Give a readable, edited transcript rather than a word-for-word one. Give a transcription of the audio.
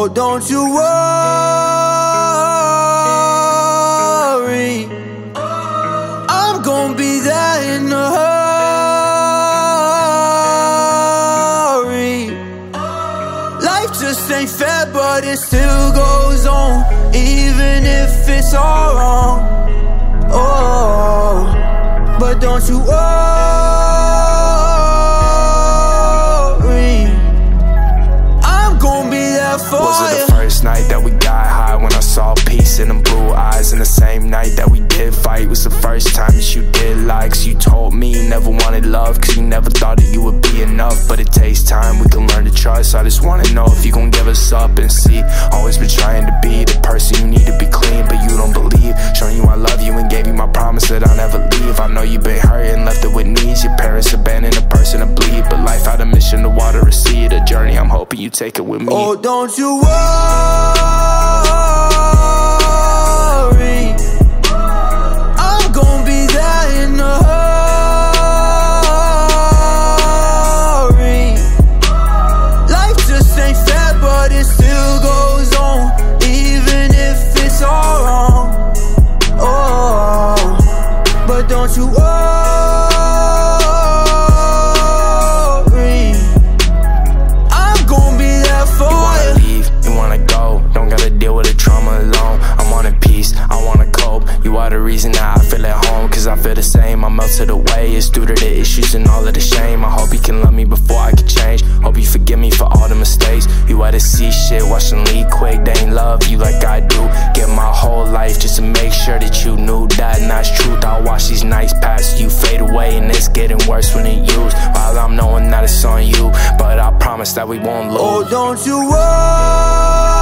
Oh, don't you worry, I'm gonna be there in a hurry. Life just ain't fair, but it still goes on, even if it's all wrong. Oh, but don't you worry, that we got high. When I saw peace in them blue eyes, and the same night that we did fight was the first time that you did like. Cause you told me you never wanted love, cause you never thought that you would be enough. But it takes time, we can learn to trust. I just wanna know if you gon' give us up and see. Always been trying to be the person you need to be clean, but you don't believe. Showing you I love you and gave you my promise that I'll never leave. I know you've been hurting, left it with needs. Your parents abandoned a person to bleed, but life had a mission, the water, a sea, the journey. I'm hoping you take it with me. Oh, don't you worry, I'm gonna be there in a hurry. Life just ain't fair, but it still goes on, even if it's all wrong. Oh, but don't you worry, I'm gonna be there for you. Wanna leave, you wanna go, don't gotta deal with the trauma alone. I'm on a peace, I wanna cope. You are the reason that I feel at home, cause I feel the same, I melted away. It's due to the issues and all of the shame. I hope you can love me before I can change. Hope you forgive me for all the mistakes. You out to see shit, watching lead quick. They ain't love you like I do. Give my whole life just to make sure that you knew that. And that's truth, I watch these nights pass, you fade away, and it's getting worse when it used. While I'm knowing that it's on you, but I promise that we won't lose. Oh, don't you worry,